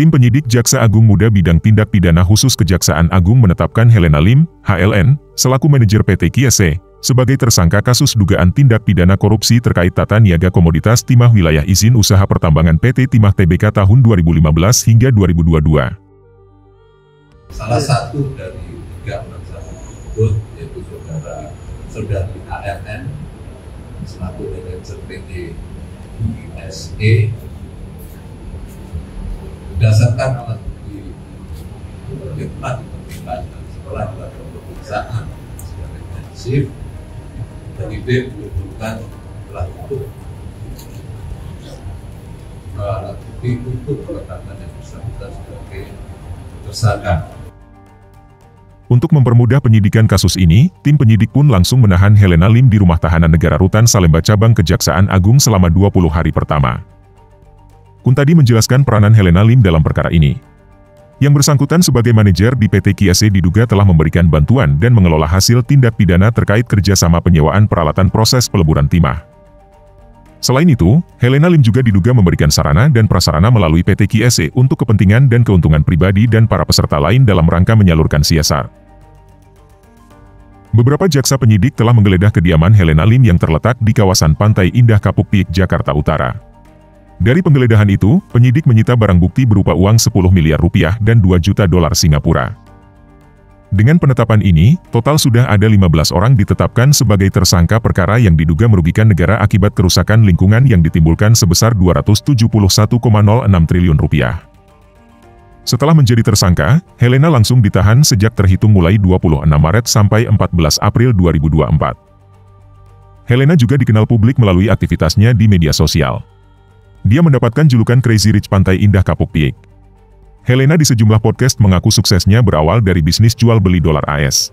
Tim penyidik Jaksa Agung Muda Bidang Tindak Pidana Khusus Kejaksaan Agung menetapkan Helena Lim, HLN, selaku manajer PT QSE, sebagai tersangka kasus dugaan tindak pidana korupsi terkait tata niaga komoditas timah wilayah izin usaha pertambangan PT Timah Tbk tahun 2015 hingga 2022. Salah satu dari tiga penasihat tersebut yaitu saudari ARN selaku manajer PT QSE. Berdasarkan alat bukti yang telah ditemukan dan setelah dilakukan pemeriksaan secara intensif, penyidik mengumpulkan alat bukti untuk menetapkan yang bersangkutan sebagai tersangka. Untuk mempermudah penyidikan kasus ini, tim penyidik pun langsung menahan Helena Lim di Rumah Tahanan Negara Rutan Salemba Cabang Kejaksaan Agung selama 20 hari pertama. Kuntadi menjelaskan peranan Helena Lim dalam perkara ini. Yang bersangkutan sebagai manajer di PT QSE diduga telah memberikan bantuan dan mengelola hasil tindak pidana terkait kerjasama penyewaan peralatan proses peleburan timah. Selain itu, Helena Lim juga diduga memberikan sarana dan prasarana melalui PT QSE untuk kepentingan dan keuntungan pribadi dan para peserta lain dalam rangka menyalurkan siasar. Beberapa jaksa penyidik telah menggeledah kediaman Helena Lim yang terletak di kawasan Pantai Indah Kapuk PIK, Jakarta Utara. Dari penggeledahan itu, penyidik menyita barang bukti berupa uang 10 miliar rupiah dan 2 juta dolar Singapura. Dengan penetapan ini, total sudah ada 15 orang ditetapkan sebagai tersangka perkara yang diduga merugikan negara akibat kerusakan lingkungan yang ditimbulkan sebesar 271,06 triliun rupiah. Setelah menjadi tersangka, Helena langsung ditahan sejak terhitung mulai 26 Maret sampai 14 April 2024. Helena juga dikenal publik melalui aktivitasnya di media sosial. Dia mendapatkan julukan Crazy Rich Pantai Indah Kapuk PIK. Helena di sejumlah podcast mengaku suksesnya berawal dari bisnis jual-beli dolar AS.